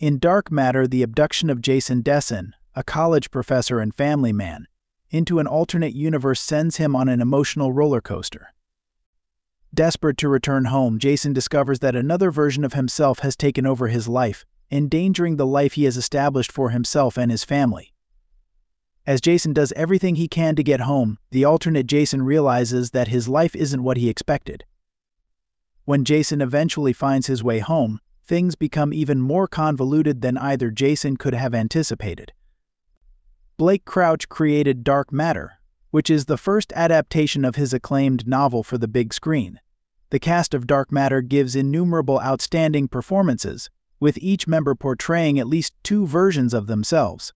In Dark Matter, the abduction of Jason Dessen, a college professor and family man, into an alternate universe sends him on an emotional roller coaster. Desperate to return home, Jason discovers that another version of himself has taken over his life, endangering the life he has established for himself and his family. As Jason does everything he can to get home, the alternate Jason realizes that his life isn't what he expected. When Jason eventually finds his way home, things become even more convoluted than either Jason could have anticipated. Blake Crouch created Dark Matter, which is the first adaptation of his acclaimed novel for the big screen. The cast of Dark Matter gives innumerable outstanding performances, with each member portraying at least two versions of themselves.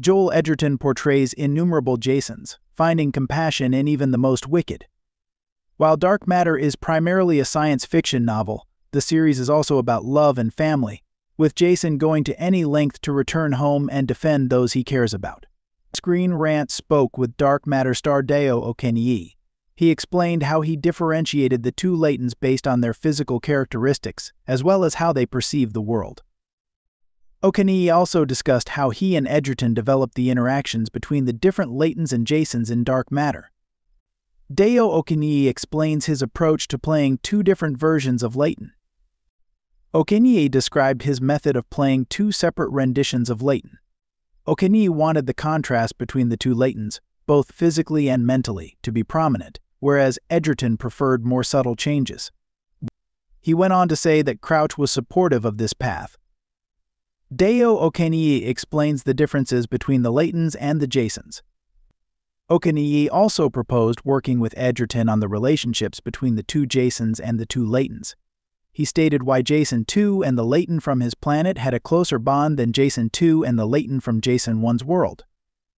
Joel Edgerton portrays innumerable Jasons, finding compassion in even the most wicked. While Dark Matter is primarily a science fiction novel, the series is also about love and family, with Jason going to any length to return home and defend those he cares about. Screen Rant spoke with Dark Matter star Dayo Okeniyi. He explained how he differentiated the two Leightons based on their physical characteristics, as well as how they perceive the world. Okeniyi also discussed how he and Edgerton developed the interactions between the different Leightons and Jasons in Dark Matter. Dayo Okeniyi explains his approach to playing two different versions of Leighton. Okeniyi described his method of playing two separate renditions of Leighton. Okeniyi wanted the contrast between the two Leightons, both physically and mentally, to be prominent, whereas Edgerton preferred more subtle changes. He went on to say that Crouch was supportive of this path. Dayo Okeniyi explains the differences between the Leightons and the Jasons. Okeniyi also proposed working with Edgerton on the relationships between the two Jasons and the two Leightons. He stated why Jason 2 and the Leighton from his planet had a closer bond than Jason 2 and the Leighton from Jason 1's world.